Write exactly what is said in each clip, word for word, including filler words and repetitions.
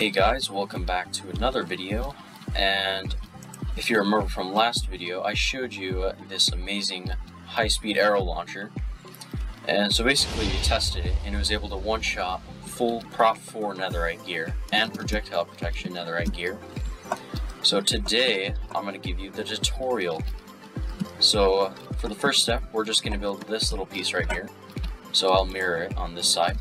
Hey guys, welcome back to another video, and if you remember from last video, I showed you this amazing high-speed arrow launcher. And so basically we tested it, and it was able to one-shot full Prop four netherite gear and projectile protection netherite gear. So today, I'm going to give you the tutorial. So uh, for the first step, we're just going to build this little piece right here. So I'll mirror it on this side.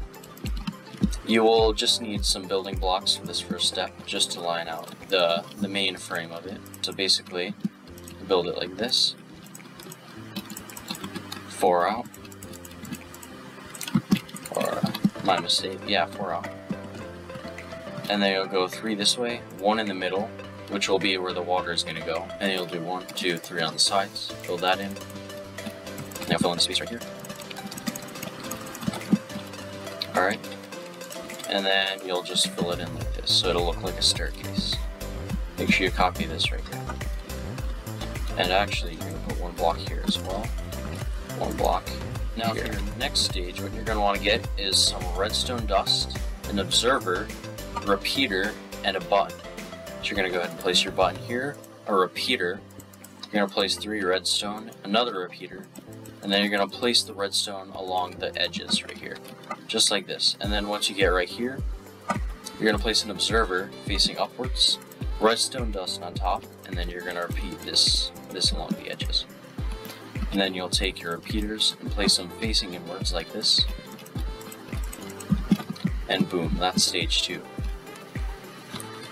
You will just need some building blocks for this first step, just to line out the, the main frame of it. So basically, build it like this. Four out. Or, my mistake, yeah, four out. And then you'll go three this way, one in the middle, which will be where the water is going to go. And you'll do one, two, three on the sides, build that in. Now fill in the space right here. Alright. And then you'll just fill it in like this, so it'll look like a staircase. Make sure you copy this right here. And actually, you're gonna put one block here as well. One block. Now here. For your next stage, what you're gonna wanna get is some redstone dust, an observer, a repeater, and a button. So you're gonna go ahead and place your button here, a repeater. You're gonna place three redstone, another repeater, and then you're gonna place the redstone along the edges right here, just like this. And then once you get right here, you're gonna place an observer facing upwards, redstone dust on top, and then you're gonna repeat this, this along the edges. And then you'll take your repeaters and place them facing inwards like this. And boom, that's stage two.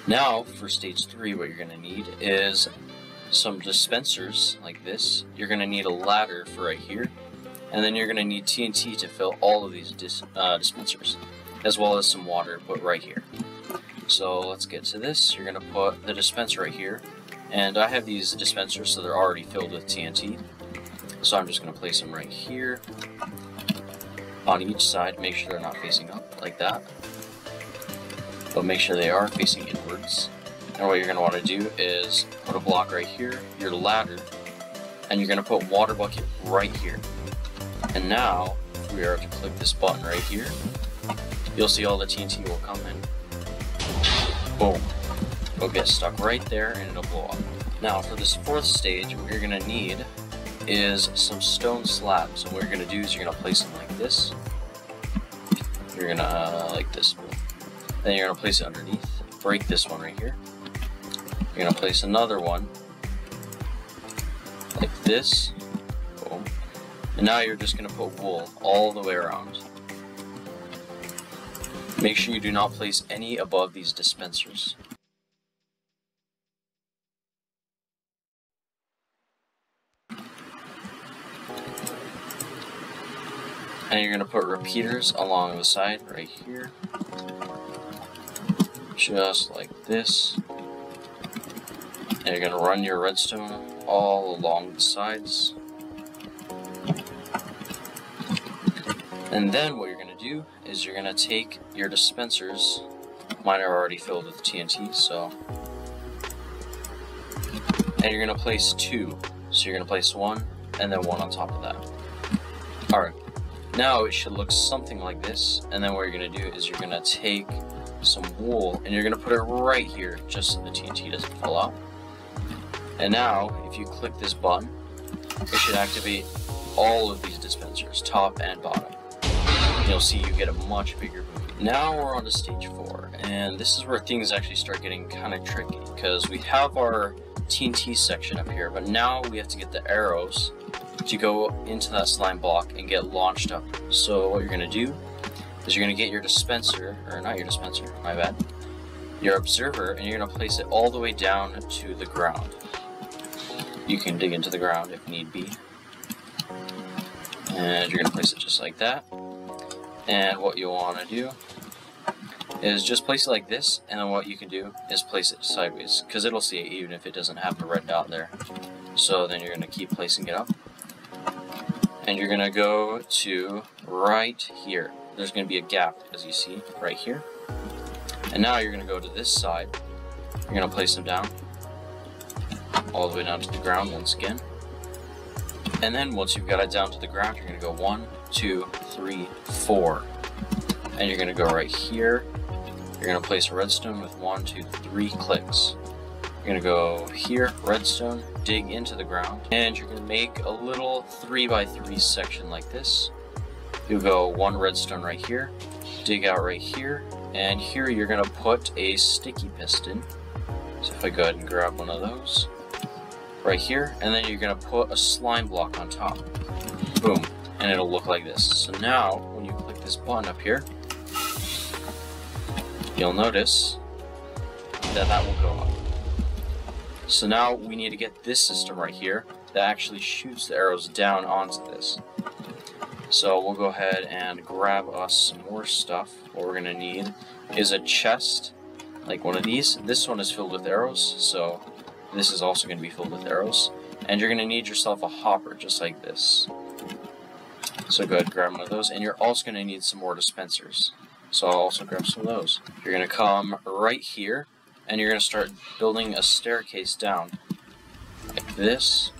Now for stage three, what you're gonna need is some dispensers like this. You're going to need a ladder for right here, and then you're going to need T N T to fill all of these dis uh, dispensers, as well as some water put right here. So let's get to this. You're going to put the dispenser right here, and I have these dispensers so they're already filled with T N T, so I'm just going to place them right here on each side. Make sure they're not facing up like that, but make sure they are facing inwards. And what you're going to want to do is put a block right here, your ladder, and you're going to put water bucket right here. And now, if we are to click this button right here, you'll see all the T N T will come in. Boom. It'll get stuck right there and it'll blow up. Now, for this fourth stage, what you're going to need is some stone slabs. And what you're going to do is you're going to place them like this. You're going to, uh, like this. Then you're going to place it underneath. Break this one right here. You're going to place another one like this. Boom. And now you're just going to put wool all the way around. Make sure you do not place any above these dispensers. And you're going to put repeaters along the side right here. Just like this. And you're gonna run your redstone all along the sides. And then what you're gonna do is you're gonna take your dispensers. Mine are already filled with T N T, so. And you're gonna place two. So you're gonna place one and then one on top of that. Alright. Now it should look something like this. And then what you're gonna do is you're gonna take some wool and you're gonna put it right here just so the T N T doesn't fall out. And now if you click this button, it should activate all of these dispensers, top and bottom. You'll see you get a much bigger boom. Now we're on to stage four, and this is where things actually start getting kind of tricky, because we have our T N T section up here, but now we have to get the arrows to go into that slime block and get launched up. So what you're gonna do is you're going to get your dispenser, or not your dispenser, my bad, your observer, and you're going to place it all the way down to the ground. You can dig into the ground if need be. And you're going to place it just like that. And what you'll want to do is just place it like this, and then what you can do is place it sideways, because it'll see it even if it doesn't have the red dot there. So then you're going to keep placing it up. And you're going to go to right here. There's going to be a gap, as you see right here. And now you're going to go to this side. You're going to place them down, all the way down to the ground once again. And then once you've got it down to the ground, you're going to go one, two, three, four. And you're going to go right here, You're going to place redstone with one, two, three clicks. You're going to go here, redstone, dig into the ground, and you're going to make a little three by three section like this. You'll go one redstone right here, dig out right here, and here you're going to put a sticky piston. So if I go ahead and grab one of those right here, and then you're going to put a slime block on top. Boom. And it'll look like this. So now, when you click this button up here, you'll notice that that will go up. So now we need to get this system right here that actually shoots the arrows down onto this. So we'll go ahead and grab us some more stuff. What we're going to need is a chest, like one of these. This one is filled with arrows, so this is also going to be filled with arrows. And you're going to need yourself a hopper, just like this. So go ahead and grab one of those, and you're also going to need some more dispensers. So I'll also grab some of those. You're going to come right here, and you're going to start building a staircase down, like this.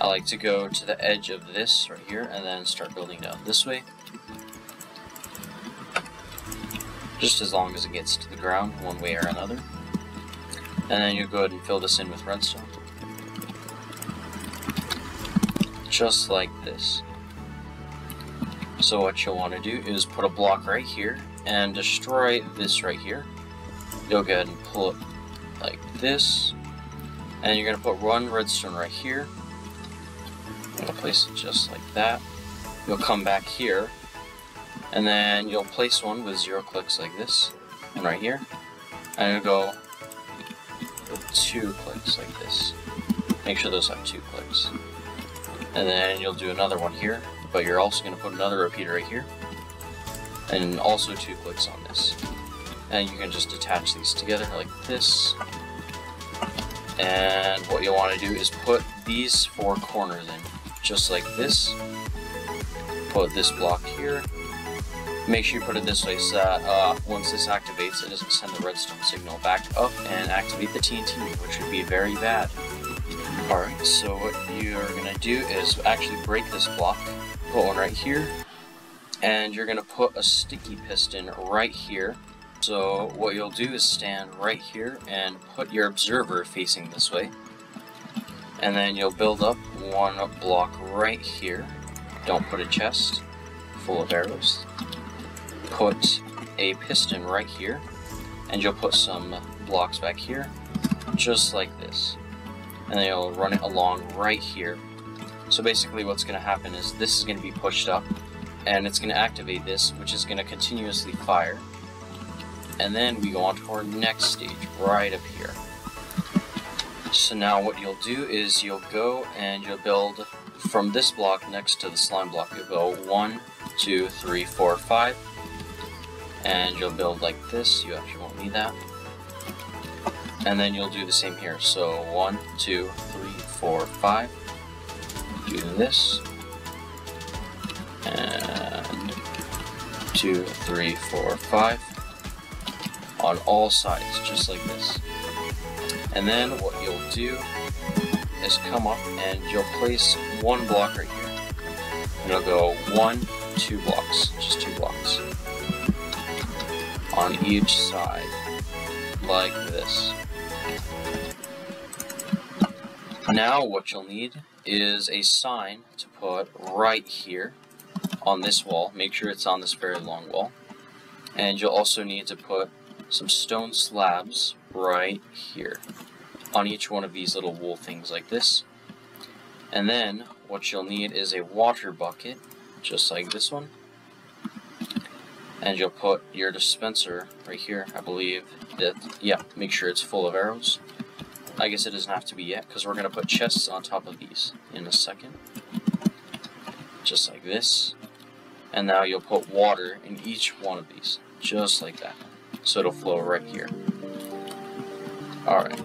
I like to go to the edge of this right here, and then start building down this way. Just as long as it gets to the ground, one way or another. And then you go ahead and fill this in with redstone. Just like this. So what you'll want to do is put a block right here and destroy this right here. You'll go ahead and pull it like this. And you're going to put one redstone right here. You're going to place it just like that. You'll come back here. And then you'll place one with zero clicks like this. And right here. And it'll go with two clicks like this. Make sure those have two clicks. And then you'll do another one here. But you're also going to put another repeater right here, and also two clicks on this. And you can just attach these together like this. And what you'll want to do is put these four corners in, just like this. Put this block here. Make sure you put it this way so that uh, once this activates, it doesn't send the redstone signal back up and activate the T N T, which would be very bad. Alright, so what you're going to do is actually break this block. Put one right here, and you're going to put a sticky piston right here. So what you'll do is stand right here and put your observer facing this way, and then you'll build up one block right here. Don't put a chest full of arrows. Put a piston right here, and you'll put some blocks back here, just like this. And then you'll run it along right here. So basically what's going to happen is this is going to be pushed up, and it's going to activate this, which is going to continuously fire. And then we go on to our next stage, right up here. So now what you'll do is you'll go and you'll build from this block next to the slime block. You'll go one, two, three, four, five. And you'll build like this. You actually won't need that. And then you'll do the same here. So one, two, three, four, five. Do this. And two, three, four, five. On all sides, just like this. And then what you'll do is come up and you'll place one block right here. And it'll go one, two blocks, just two blocks. On each side, like this. Now what you'll need is a sign to put right here on this wall. Make sure it's on this very long wall. And you'll also need to put some stone slabs right here on each one of these little wool things like this. And then what you'll need is a water bucket, just like this one. And you'll put your dispenser right here, I believe that, yeah, make sure it's full of arrows. I guess it doesn't have to be yet, because we're going to put chests on top of these in a second. Just like this. And now you'll put water in each one of these, just like that. So it'll flow right here. Alright.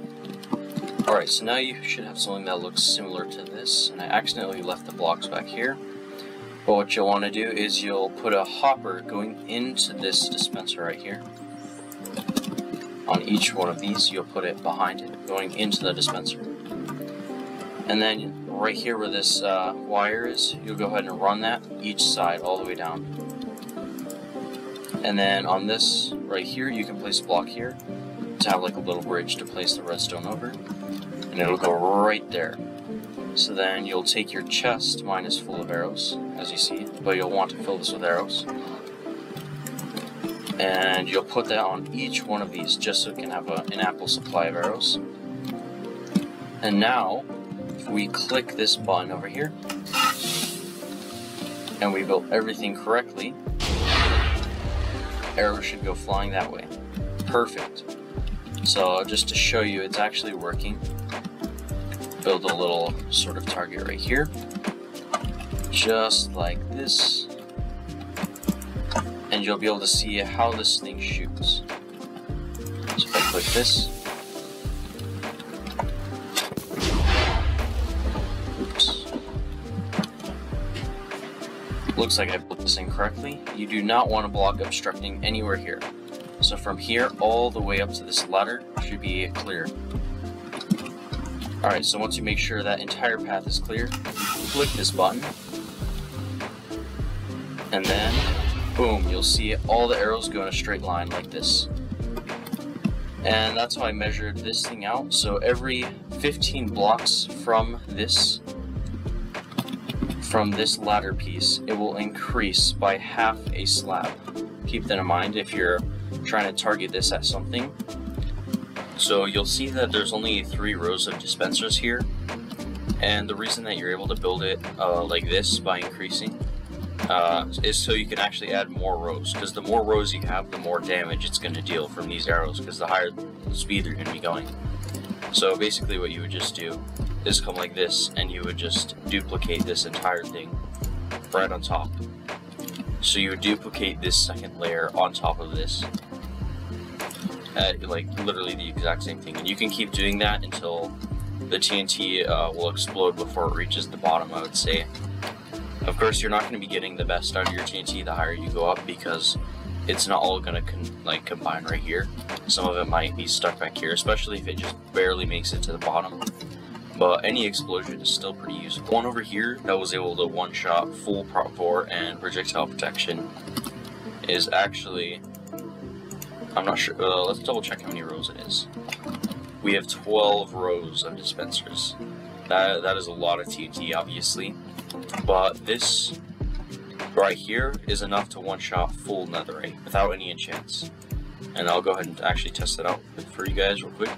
Alright, so now you should have something that looks similar to this. And I accidentally left the blocks back here. But what you'll want to do is you'll put a hopper going into this dispenser right here. On each one of these, you'll put it behind it, going into the dispenser. And then right here where this uh, wire is, you'll go ahead and run that each side all the way down. And then on this right here, you can place a block here to have like a little bridge to place the redstone over, and it'll go right there. So then you'll take your chest, mine is full of arrows, as you see, but you'll want to fill this with arrows. And you'll put that on each one of these just so it can have a, an ample supply of arrows. And now, we click this button over here, and we built everything correctly. Arrows should go flying that way. Perfect. So just to show you it's actually working, build a little sort of target right here, just like this, and you'll be able to see how this thing shoots. So if I click this, oops, looks like I built this incorrectly. You do not want a block obstructing anywhere here. So from here all the way up to this ladder should be clear. Alright, so once you make sure that entire path is clear, click this button, and then, boom, you'll see all the arrows go in a straight line like this. And that's how I measured this thing out. So every fifteen blocks from this, from this ladder piece, it will increase by half a slab. Keep that in mind if you're trying to target this at something. So you'll see that there's only three rows of dispensers here, and the reason that you're able to build it uh, like this by increasing uh, is so you can actually add more rows, because the more rows you have, the more damage it's going to deal from these arrows, because the higher speed they're going to be going. So basically what you would just do is come like this, and you would just duplicate this entire thing right on top. So you would duplicate this second layer on top of this. At, like literally the exact same thing, and you can keep doing that until the T N T uh, will explode before it reaches the bottom, I would say. Of course, you're not going to be getting the best out of your T N T the higher you go up, because it's not all going to con like combine right here. Some of it might be stuck back here, especially if it just barely makes it to the bottom. But any explosion is still pretty useful. One over here that was able to one-shot full prop four and projectile protection is actually, I'm not sure, uh, let's double check how many rows it is. We have twelve rows of dispensers. That, that is a lot of T N T, obviously. But this right here is enough to one-shot full netherite without any enchants. And I'll go ahead and actually test it out for you guys real quick.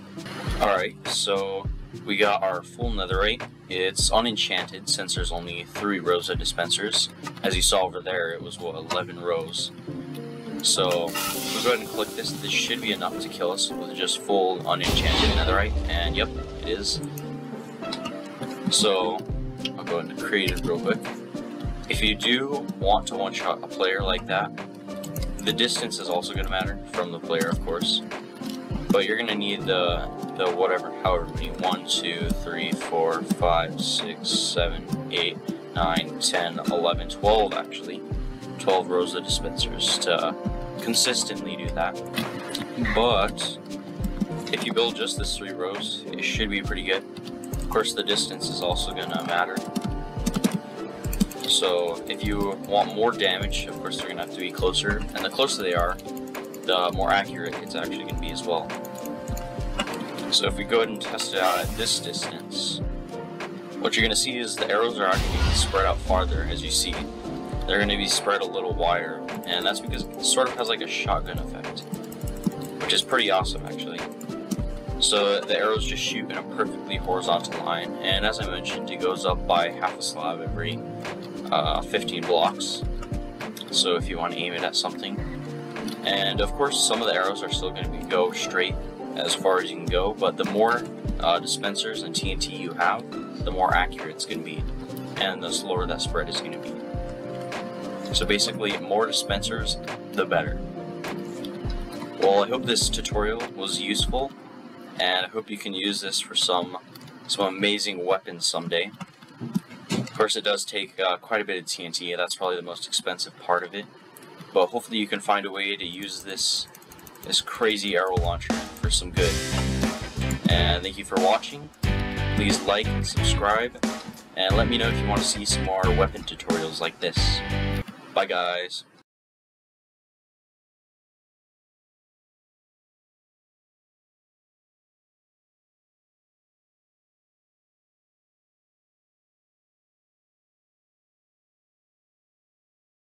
Alright, so we got our full netherite. It's unenchanted since there's only three rows of dispensers. As you saw over there, it was, what, eleven rows. So we'll go ahead and click this. This should be enough to kill us with just full unenchanted netherite, and yep, it is. So I'll go ahead and create it real quick. If you do want to one-shot a player like that, the distance is also going to matter from the player, of course. But you're going to need the the whatever, however many, one, two, three, four, five, six, seven, eight, nine, ten, eleven, twelve, actually. twelve rows of dispensers to consistently do that. But if you build just this three rows, it should be pretty good. Of course, the distance is also gonna matter. So if you want more damage, of course they're gonna have to be closer, and the closer they are, the more accurate it's actually gonna be as well. So if we go ahead and test it out at this distance, what you're gonna see is the arrows are actually gonna spread out farther, as you see. They're going to be spread a little wider, and that's because it sort of has like a shotgun effect, which is pretty awesome actually. So the arrows just shoot in a perfectly horizontal line, and as I mentioned, it goes up by half a slab every uh, fifteen blocks, so if you want to aim it at something. And of course some of the arrows are still going to be go straight as far as you can go, but the more uh, dispensers and T N T you have, the more accurate it's going to be, and the slower that spread is going to be. So basically, more dispensers, the better. Well, I hope this tutorial was useful, and I hope you can use this for some some amazing weapons someday. Of course, it does take uh, quite a bit of T N T, that's probably the most expensive part of it. But hopefully you can find a way to use this, this crazy arrow launcher for some good. And thank you for watching. Please like and subscribe, and let me know if you want to see some more weapon tutorials like this. Bye guys.